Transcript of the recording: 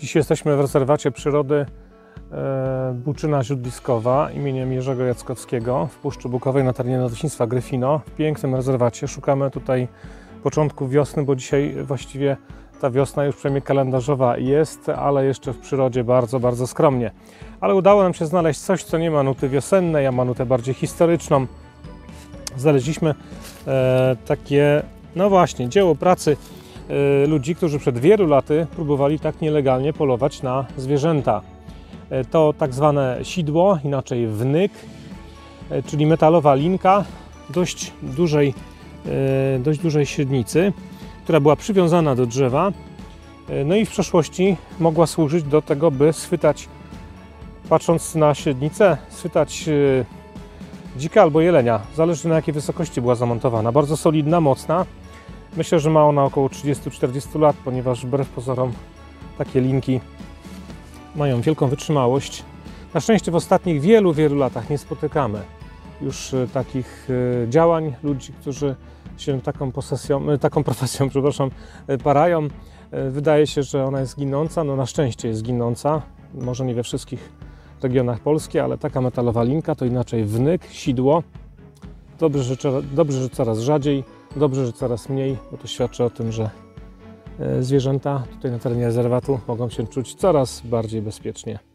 Dziś jesteśmy w rezerwacie przyrody Buczyna Źródliskowa im. Jerzego Jackowskiego w Puszczy Bukowej na terenie leśnictwa Gryfino. W pięknym rezerwacie. Szukamy tutaj początku wiosny, bo dzisiaj właściwie ta wiosna już przynajmniej kalendarzowa jest, ale jeszcze w przyrodzie bardzo, bardzo skromnie. Ale udało nam się znaleźć coś, co nie ma nuty wiosennej, a ma nutę bardziej historyczną. Znaleźliśmy takie, no właśnie, dzieło pracy ludzi, którzy przed wielu laty próbowali tak nielegalnie polować na zwierzęta. To tak zwane sidło, inaczej wnyk, czyli metalowa linka dość dużej średnicy, która była przywiązana do drzewa, no i w przeszłości mogła służyć do tego, by schwytać, patrząc na średnicę, schwytać dzika albo jelenia, zależy na jakiej wysokości była zamontowana. Bardzo solidna, mocna. Myślę, że ma ona około 30-40 lat, ponieważ wbrew pozorom takie linki mają wielką wytrzymałość. Na szczęście w ostatnich wielu latach nie spotykamy już takich działań, ludzi, którzy się taką profesją parają. Wydaje się, że ona jest zginąca, no na szczęście jest zginąca, może nie we wszystkich regionach Polski, ale taka metalowa linka to inaczej wnyk, sidło. Dobrze, że coraz rzadziej, dobrze, że coraz mniej, bo to świadczy o tym, że zwierzęta tutaj na terenie rezerwatu mogą się czuć coraz bardziej bezpiecznie.